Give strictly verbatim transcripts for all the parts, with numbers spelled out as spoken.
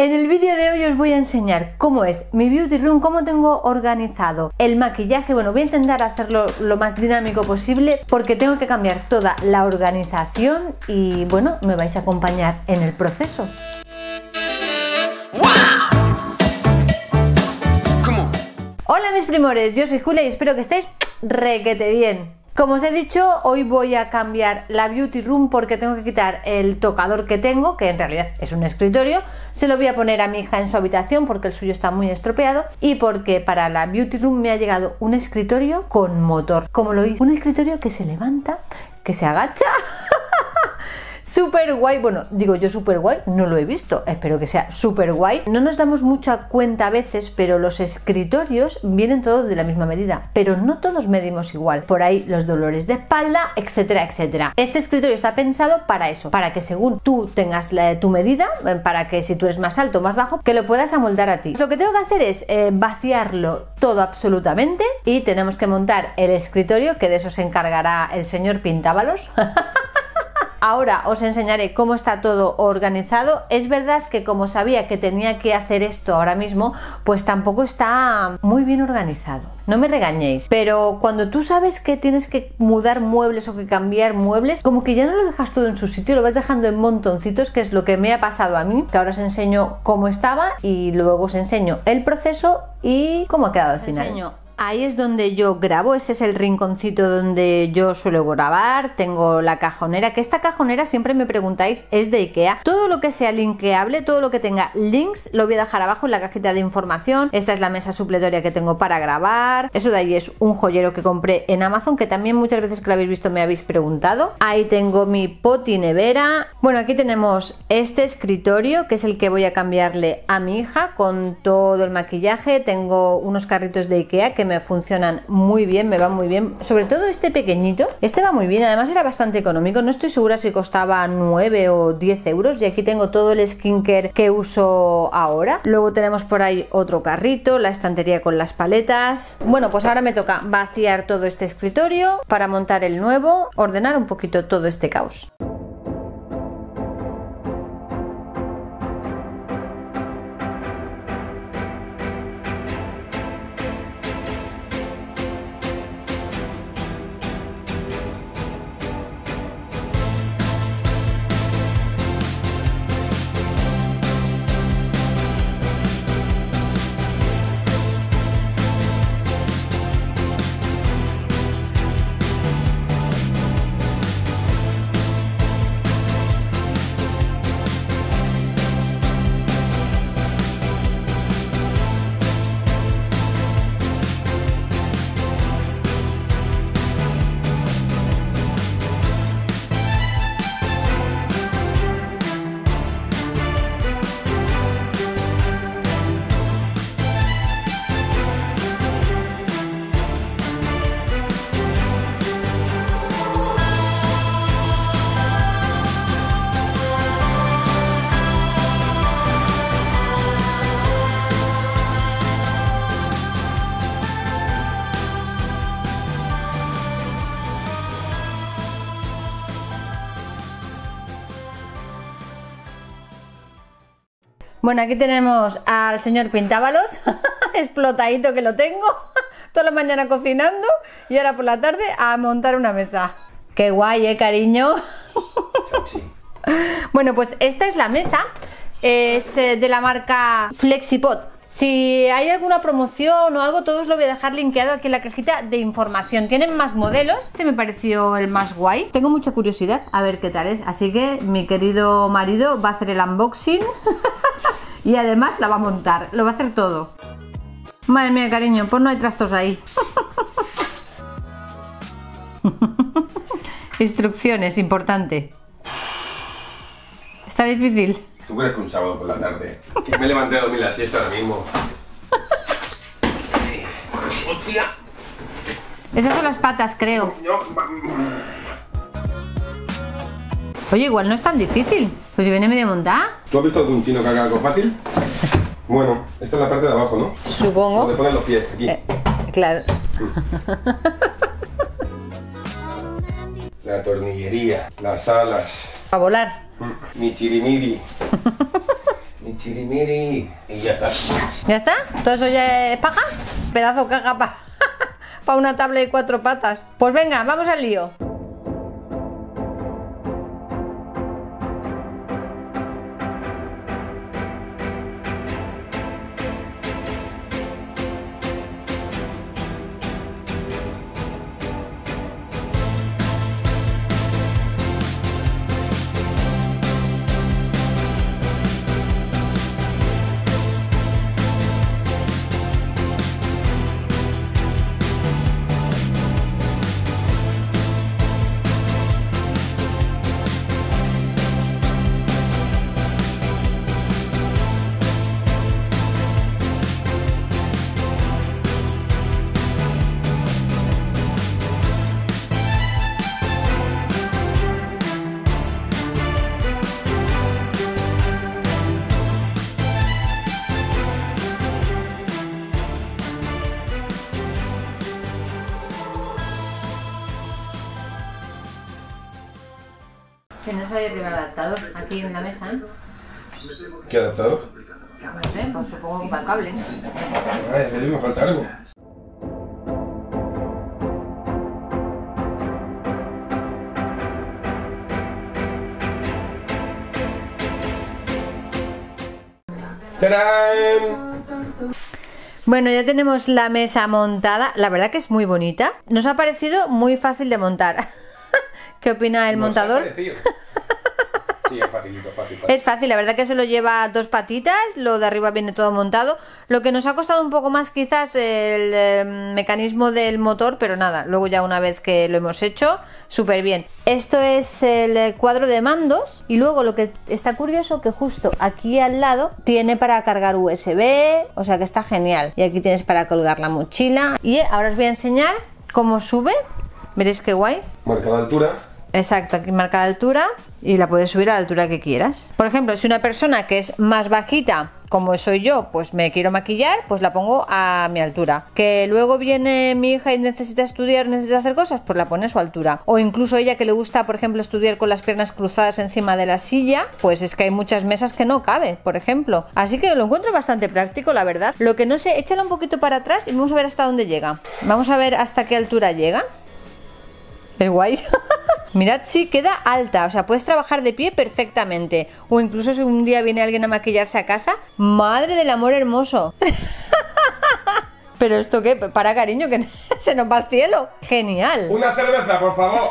En el vídeo de hoy os voy a enseñar cómo es mi beauty room, cómo tengo organizado el maquillaje. Bueno, voy a intentar hacerlo lo más dinámico posible porque tengo que cambiar toda la organización y bueno, me vais a acompañar en el proceso. Hola mis primores, yo soy Julia y espero que estéis requete bien. Como os he dicho, hoy voy a cambiar la beauty room porque tengo que quitar el tocador que tengo, que en realidad es un escritorio. Se lo voy a poner a mi hija en su habitación porque el suyo está muy estropeado y porque para la beauty room me ha llegado un escritorio con motor. Como lo hice, un escritorio que se levanta, que se agacha. Súper guay, bueno, digo yo súper guay, no lo he visto, espero que sea súper guay. No nos damos mucha cuenta a veces, pero los escritorios vienen todos de la misma medida, pero no todos medimos igual. Por ahí los dolores de espalda, etcétera, etcétera. Este escritorio está pensado para eso, para que según tú tengas la, tu medida, para que si tú eres más alto o más bajo, que lo puedas amoldar a ti. Lo que tengo que hacer es eh, vaciarlo todo absolutamente y tenemos que montar el escritorio, que de eso se encargará el señor Pintábalos. Ahora os enseñaré cómo está todo organizado. Es verdad que como sabía que tenía que hacer esto ahora mismo, pues tampoco está muy bien organizado. No me regañéis, pero cuando tú sabes que tienes que mudar muebles o que cambiar muebles, como que ya no lo dejas todo en su sitio, lo vas dejando en montoncitos, que es lo que me ha pasado a mí, que ahora os enseño cómo estaba y luego os enseño el proceso y cómo ha quedado al final. Os enseño. Ahí es donde yo grabo, ese es el rinconcito donde yo suelo grabar. Tengo la cajonera, que esta cajonera, siempre me preguntáis, es de Ikea. Todo lo que sea linkeable, todo lo que tenga links, lo voy a dejar abajo en la cajita de información. Esta es la mesa supletoria que tengo para grabar. Eso de ahí es un joyero que compré en Amazon, que también muchas veces que lo habéis visto me habéis preguntado. Ahí tengo mi poti nevera. Bueno, aquí tenemos este escritorio, que es el que voy a cambiarle a mi hija con todo el maquillaje. Tengo unos carritos de Ikea que me funcionan muy bien, me van muy bien, sobre todo este pequeñito, este va muy bien, además era bastante económico, no estoy segura si costaba nueve o diez euros. Y aquí tengo todo el skincare que uso ahora. Luego tenemos por ahí otro carrito, la estantería con las paletas. Bueno, pues ahora me toca vaciar todo este escritorio para montar el nuevo, ordenar un poquito todo este caos. Bueno, aquí tenemos al señor Pintábalos, explotadito que lo tengo, toda la mañana cocinando y ahora por la tarde a montar una mesa. Qué guay, ¿eh, cariño? Sí. Bueno, pues esta es la mesa, es de la marca FlexiPod. Si hay alguna promoción o algo, todos lo voy a dejar linkeado aquí en la cajita de información. Tienen más modelos, este me pareció el más guay. Tengo mucha curiosidad a ver qué tal es, así que mi querido marido va a hacer el unboxing y además la va a montar, lo va a hacer todo. Madre mía, cariño, pues no hay trastos ahí. Instrucciones, importante. Está difícil. ¿Tú crees que un sábado por la tarde? Que me levanté a dormir la siesta ahora mismo. ¡Hostia! Esas son las patas, creo. Oye, igual no es tan difícil. Pues si viene medio montada. ¿Tú has visto algún chino que haga algo fácil? Bueno, esta es la parte de abajo, ¿no? Supongo. Donde ponen los pies, aquí. Eh, claro. La tornillería, las alas. A volar. Mi chirimiri. Mi chirimiri y ya está. ¿Ya está? ¿Todo eso ya es paja? Pedazo de caja para pa una tabla de cuatro patas. Pues venga, vamos al lío. ¿Tienes ahí arriba el adaptador? Aquí en la mesa. ¿Qué adaptador? No sé, pues supongo que para cable. Ah, ¿en serio me falta algo? ¡Tarán! Bueno, ya tenemos la mesa montada. La verdad que es muy bonita. Nos ha parecido muy fácil de montar. ¿Qué opina el montador? Sí, es facilito, fácil, fácil. Es fácil, la verdad que solo lleva dos patitas, lo de arriba viene todo montado. Lo que nos ha costado un poco más quizás el eh, mecanismo del motor, pero nada, luego ya una vez que lo hemos hecho, súper bien. Esto es el cuadro de mandos y luego lo que está curioso que justo aquí al lado tiene para cargar U S B, o sea que está genial. Y aquí tienes para colgar la mochila y ahora os voy a enseñar cómo sube. ¿Veréis qué guay? Marca la altura. Exacto, aquí marca la altura y la puedes subir a la altura que quieras. Por ejemplo, si una persona que es más bajita, como soy yo, pues me quiero maquillar, pues la pongo a mi altura. Que luego viene mi hija y necesita estudiar, necesita hacer cosas, pues la pone a su altura. O incluso ella que le gusta, por ejemplo, estudiar con las piernas cruzadas encima de la silla, pues es que hay muchas mesas que no cabe, por ejemplo. Así que lo encuentro bastante práctico, la verdad. Lo que no sé, échala un poquito para atrás y vamos a ver hasta dónde llega. Vamos a ver hasta qué altura llega. Es guay. Mirad si queda alta, o sea, puedes trabajar de pie perfectamente. O incluso si un día viene alguien a maquillarse a casa, madre del amor hermoso. Pero esto qué, para cariño, que se nos va al cielo. Genial. Una cerveza, por favor.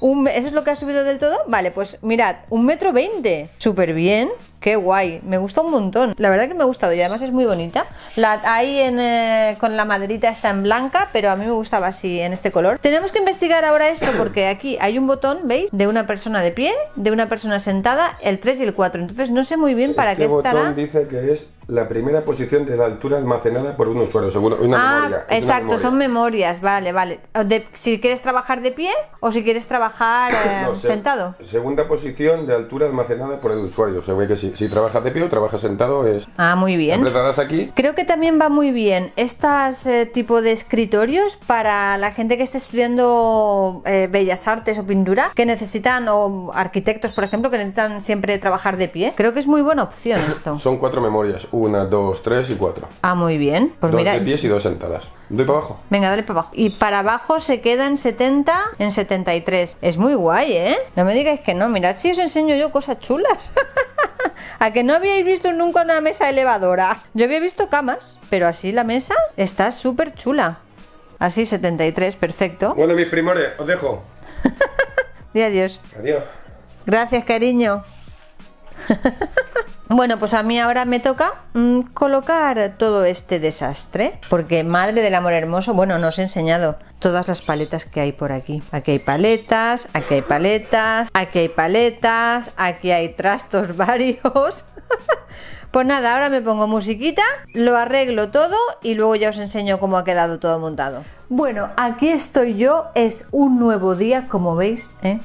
¿Un, eso es lo que ha subido del todo? Vale, pues mirad, un metro veinte. Súper bien, qué guay. Me gusta un montón, la verdad que me ha gustado. Y además es muy bonita, la, ahí en, eh, con la maderita está en blanca, pero a mí me gustaba así, en este color. Tenemos que investigar ahora esto, porque aquí hay un botón, ¿veis? De una persona de pie, de una persona sentada, el tres y el cuatro. Entonces no sé muy bien para este qué estará. Este botón dice que es la primera posición de la altura almacenada por un usuario, seguro, una ah, memoria. Exacto, una memoria. Son memorias, vale, vale. De, si quieres trabajar de pie o si quieres trabajar eh, no, se, sentado. Segunda posición de altura almacenada por el usuario. Se ve que si, si trabajas de pie o trabajas sentado es... Ah, muy bien. Apretadas aquí. Creo que también va muy bien estas eh, tipo de escritorios para la gente que esté estudiando eh, bellas artes o pintura, que necesitan, o arquitectos, por ejemplo, que necesitan siempre trabajar de pie. Creo que es muy buena opción esto. Son cuatro memorias. Una, dos, tres y cuatro. Ah, muy bien. Pues dos mira, de pies y dos sentadas. Doy para abajo. Venga, dale para abajo. Y para abajo se queda en setenta, en setenta y tres. Es muy guay, ¿eh? No me digáis que no. Mirad si os enseño yo cosas chulas. A que no habíais visto nunca una mesa elevadora. Yo había visto camas, pero así la mesa está súper chula. Así, setenta y tres, perfecto. Bueno, mis primores, os dejo. Y adiós. Adiós. Gracias, cariño. Bueno, pues a mí ahora me toca mmm, colocar todo este desastre, porque madre del amor hermoso, bueno, no os he enseñado todas las paletas que hay por aquí. Aquí hay paletas, aquí hay paletas, aquí hay paletas, aquí hay trastos varios. Pues nada, ahora me pongo musiquita, lo arreglo todo y luego ya os enseño cómo ha quedado todo montado. Bueno, aquí estoy yo, es un nuevo día, como veis, ¿eh?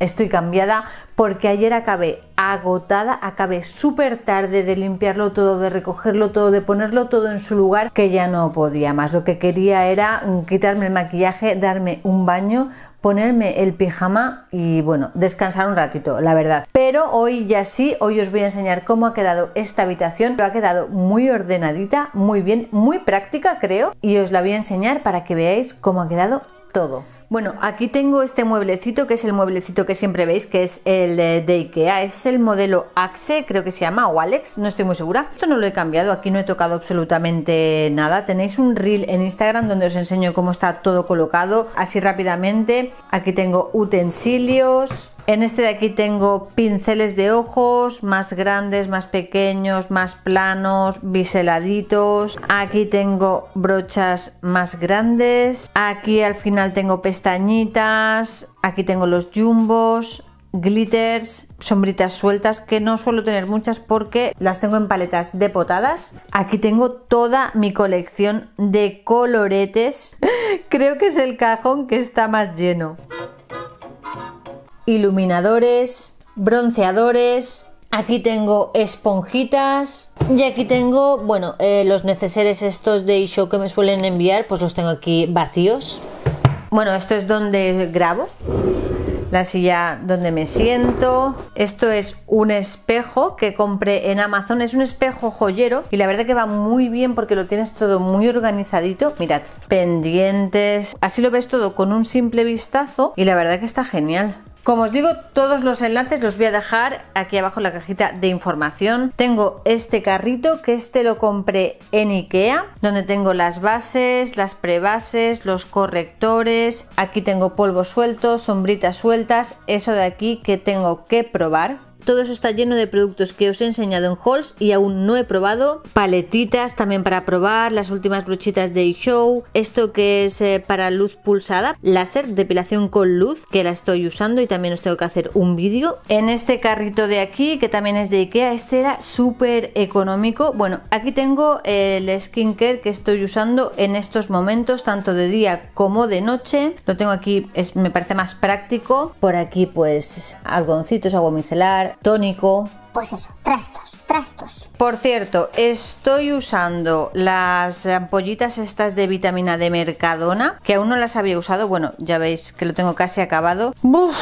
estoy cambiada porque ayer acabé agotada, acabé súper tarde de limpiarlo todo, de recogerlo todo, de ponerlo todo en su lugar, que ya no podía más. Lo que quería era quitarme el maquillaje, darme un baño, ponerme el pijama y bueno, descansar un ratito, la verdad. Pero hoy ya sí, hoy os voy a enseñar cómo ha quedado esta habitación. Pero ha quedado muy ordenadita, muy bien, muy práctica creo, y os la voy a enseñar para que veáis cómo ha quedado todo. Bueno, aquí tengo este mueblecito, que es el mueblecito que siempre veis, que es el de Ikea. Es el modelo Axe, creo que se llama, o Alex, no estoy muy segura. Esto no lo he cambiado, aquí no he tocado absolutamente nada. Tenéis un reel en Instagram donde os enseño cómo está todo colocado, así rápidamente. Aquí tengo utensilios. En este de aquí tengo pinceles de ojos, más grandes, más pequeños, más planos, biseladitos. Aquí tengo brochas más grandes. Aquí al final tengo pestañitas. Aquí tengo los jumbos, glitters, sombritas sueltas, que no suelo tener muchas porque las tengo en paletas depotadas. Aquí tengo toda mi colección de coloretes. Creo que es el cajón que está más lleno. Iluminadores, bronceadores, aquí tengo esponjitas y aquí tengo, bueno, eh, los neceseres estos de iShow que me suelen enviar, pues los tengo aquí vacíos. Bueno, esto es donde grabo, la silla donde me siento. Esto es un espejo que compré en Amazon, es un espejo joyero y la verdad que va muy bien porque lo tienes todo muy organizadito. Mirad, pendientes, así lo ves todo con un simple vistazo y la verdad que está genial. Como os digo, todos los enlaces los voy a dejar aquí abajo en la cajita de información. Tengo este carrito, que este lo compré en Ikea, donde tengo las bases, las prebases, los correctores. Aquí tengo polvos sueltos, sombritas sueltas, eso de aquí que tengo que probar. Todo eso está lleno de productos que os he enseñado en hauls y aún no he probado. Paletitas también para probar, las últimas brochitas de iShow. Esto que es eh, para luz pulsada, láser, depilación con luz, que la estoy usando y también os tengo que hacer un vídeo. En este carrito de aquí, que también es de Ikea, este era súper económico. Bueno, aquí tengo el skincare que estoy usando en estos momentos, tanto de día como de noche. Lo tengo aquí, es, me parece más práctico. Por aquí pues algodoncitos, agua micelar, tónico. Pues eso, trastos, trastos. Por cierto, estoy usando las ampollitas estas de vitamina de Mercadona, que aún no las había usado. Bueno, ya veis que lo tengo casi acabado. ¡Buf!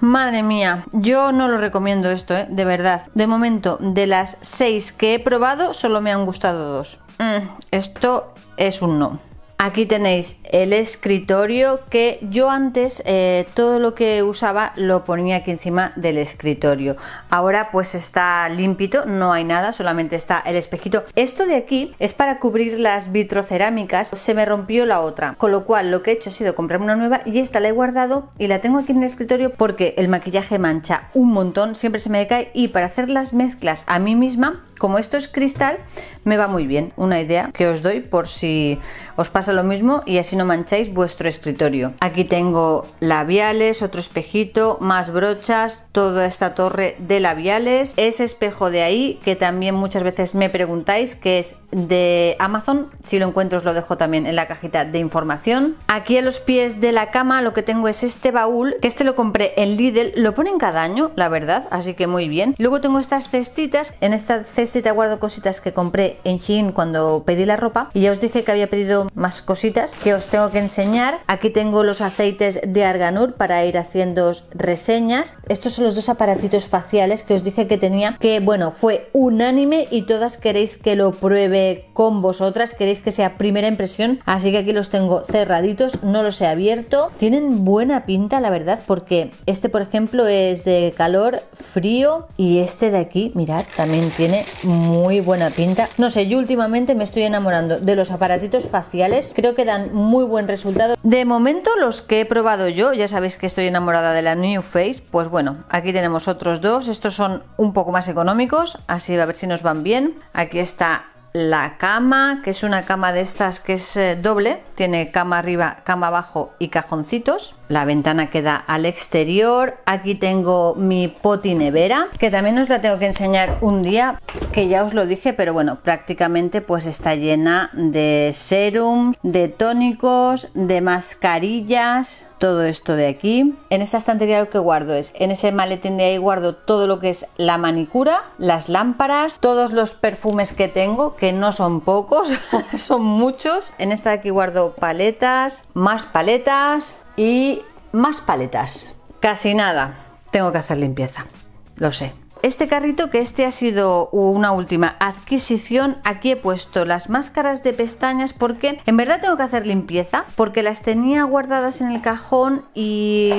Madre mía, yo no lo recomiendo esto, ¿eh? De verdad. De momento, de las seis que he probado, solo me han gustado dos. Mm, esto es un no. Aquí tenéis el escritorio, que yo antes eh, todo lo que usaba lo ponía aquí encima del escritorio. Ahora pues está limpito, no hay nada, solamente está el espejito. Esto de aquí es para cubrir las vitrocerámicas, se me rompió la otra, con lo cual lo que he hecho ha sido comprarme una nueva y esta la he guardado y la tengo aquí en el escritorio porque el maquillaje mancha un montón, siempre se me cae, y para hacer las mezclas a mí misma, como esto es cristal, me va muy bien. Una idea que os doy por si os pasa lo mismo y así no mancháis vuestro escritorio. Aquí tengo labiales, otro espejito, más brochas, toda esta torre de labiales. Ese espejo de ahí, que también muchas veces me preguntáis, que es de Amazon. Si lo encuentro os lo dejo también en la cajita de información. Aquí a los pies de la cama lo que tengo es este baúl, que este lo compré en Lidl. Lo ponen cada año, la verdad, así que muy bien. Luego tengo estas cestitas. En esta cestita guardo cositas que compré en Shein cuando pedí la ropa. Y ya os dije que había pedido más cositas que os tengo que enseñar. Aquí tengo los aceites de Arganur para ir haciendo reseñas. Estos son los dos aparatitos faciales que os dije que tenía, que bueno, fue unánime y todas queréis que lo pruebe con vosotras, queréis que sea primera impresión, así que aquí los tengo cerraditos, no los he abierto. Tienen buena pinta, la verdad, porque este por ejemplo es de calor, frío, y este de aquí, mirad, también tiene muy buena pinta. No sé, yo últimamente me estoy enamorando de los aparatitos faciales, creo que dan muy buen resultado. De momento los que he probado yo, ya sabéis que estoy enamorada de la New Face, pues bueno, aquí tenemos otros dos, estos son un poco más económicos, así a ver si nos van bien. Aquí está la cama, que es una cama de estas que es eh, doble, tiene cama arriba, cama abajo y cajoncitos. La ventana queda al exterior. Aquí tengo mi poti nevera, que también os la tengo que enseñar un día, que ya os lo dije, pero bueno, prácticamente pues está llena de serums, de tónicos, de mascarillas, todo esto de aquí. En esta estantería lo que guardo es, en ese maletín de ahí guardo todo lo que es la manicura, las lámparas, todos los perfumes que tengo, que no son pocos, son muchos. En esta de aquí guardo paletas, más paletas y más paletas. Casi nada. Tengo que hacer limpieza, lo sé. Este carrito, que este ha sido una última adquisición, aquí he puesto las máscaras de pestañas porque en verdad tengo que hacer limpieza, porque las tenía guardadas en el cajón y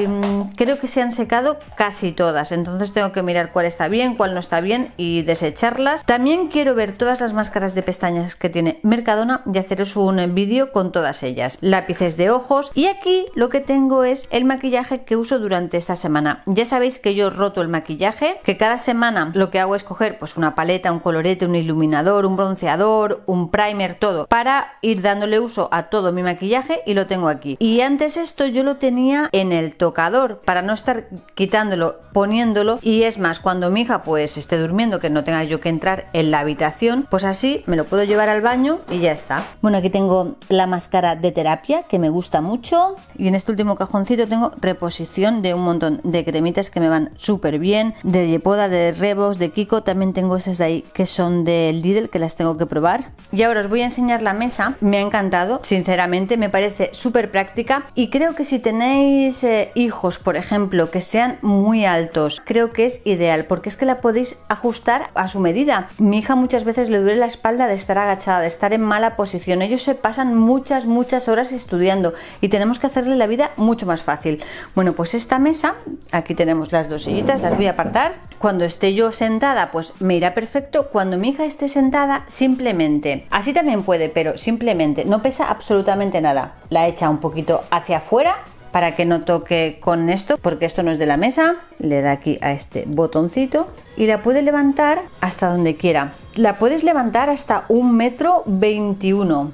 creo que se han secado casi todas, entonces tengo que mirar cuál está bien, cuál no está bien y desecharlas. También quiero ver todas las máscaras de pestañas que tiene Mercadona y haceros un vídeo con todas ellas, lápices de ojos. Y aquí lo que tengo es el maquillaje que uso durante esta semana. Ya sabéis que yo roto el maquillaje, que cada semana semana lo que hago es coger pues una paleta, un colorete, un iluminador, un bronceador, un primer, todo, para ir dándole uso a todo mi maquillaje, y lo tengo aquí. Y antes esto yo lo tenía en el tocador para no estar quitándolo, poniéndolo, y es más, cuando mi hija pues esté durmiendo, que no tenga yo que entrar en la habitación, pues así me lo puedo llevar al baño y ya está. Bueno, aquí tengo la máscara de terapia que me gusta mucho, y en este último cajoncito tengo reposición de un montón de cremitas que me van súper bien, de Dipoda, de De Rebos, de Kiko. También tengo esas de ahí que son del Lidl, que las tengo que probar. Y ahora os voy a enseñar la mesa. Me ha encantado, sinceramente, me parece súper práctica, y creo que si tenéis eh, hijos, por ejemplo, que sean muy altos, creo que es ideal, porque es que la podéis ajustar a su medida. Mi hija muchas veces le duele la espalda de estar agachada, de estar en mala posición. Ellos se pasan muchas, muchas horas estudiando y tenemos que hacerle la vida mucho más fácil. Bueno, pues esta mesa, aquí tenemos las dos sillitas, las voy a apartar. Cuando esté yo sentada pues me irá perfecto, cuando mi hija esté sentada simplemente, así también puede, pero simplemente no pesa absolutamente nada. La echa un poquito hacia afuera para que no toque con esto, porque esto no es de la mesa. Le da aquí a este botoncito y la puede levantar hasta donde quiera. La puedes levantar hasta un metro veintiuno.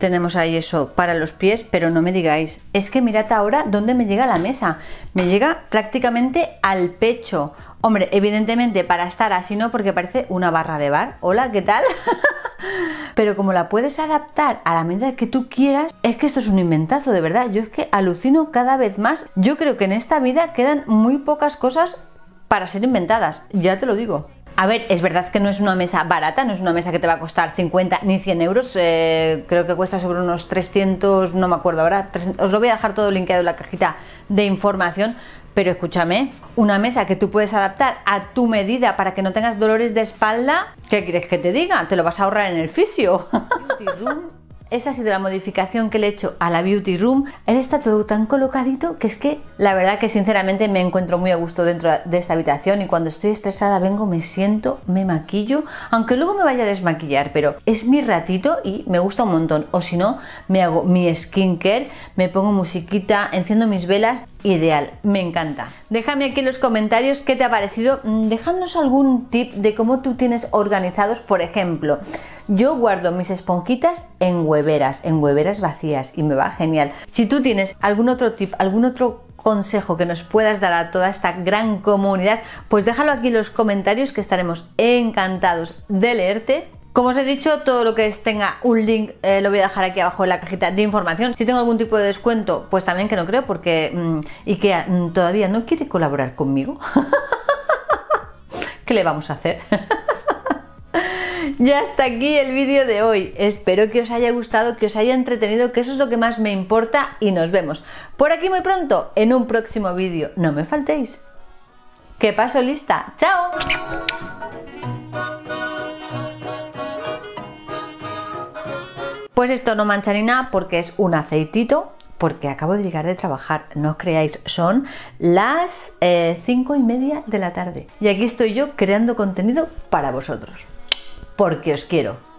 Tenemos ahí eso para los pies, pero no me digáis, es que mirad ahora dónde me llega la mesa, me llega prácticamente al pecho. Hombre, evidentemente para estar así no, porque parece una barra de bar, hola, ¿qué tal? Pero como la puedes adaptar a la medida que tú quieras, es que esto es un inventazo, de verdad, yo es que alucino cada vez más. Yo creo que en esta vida quedan muy pocas cosas para ser inventadas, ya te lo digo. A ver, es verdad que no es una mesa barata, no es una mesa que te va a costar cincuenta ni cien euros, eh, creo que cuesta sobre unos trescientos, no me acuerdo ahora, trescientos, os lo voy a dejar todo linkeado en la cajita de información. Pero escúchame, una mesa que tú puedes adaptar a tu medida para que no tengas dolores de espalda, ¿qué quieres que te diga? Te lo vas a ahorrar en el fisio. Esta ha sido la modificación que le he hecho a la Beauty Room. Él está todo tan colocadito que es que la verdad que sinceramente me encuentro muy a gusto dentro de esta habitación, y cuando estoy estresada vengo, me siento, me maquillo, aunque luego me vaya a desmaquillar, pero es mi ratito y me gusta un montón. O si no, me hago mi skincare, me pongo musiquita, enciendo mis velas. Ideal, me encanta. Déjame aquí en los comentarios qué te ha parecido, dejadnos algún tip de cómo tú tienes organizados. Por ejemplo, yo guardo mis esponjitas en hueveras, en hueveras vacías, y me va genial. Si tú tienes algún otro tip, algún otro consejo que nos puedas dar a toda esta gran comunidad, pues déjalo aquí en los comentarios, que estaremos encantados de leerte. Como os he dicho, todo lo que tenga un link eh, lo voy a dejar aquí abajo en la cajita de información. Si tengo algún tipo de descuento, pues también, que no creo, porque mmm, Ikea mmm, todavía no quiere colaborar conmigo. ¿Qué le vamos a hacer? Ya hasta aquí el vídeo de hoy. Espero que os haya gustado, que os haya entretenido, que eso es lo que más me importa, y nos vemos por aquí muy pronto en un próximo vídeo. No me faltéis. ¡Que paso lista! ¡Chao! Pues esto no mancha ni nada porque es un aceitito, porque acabo de llegar de trabajar, no os creáis, son las eh, cinco y media de la tarde. Y aquí estoy yo creando contenido para vosotros, porque os quiero.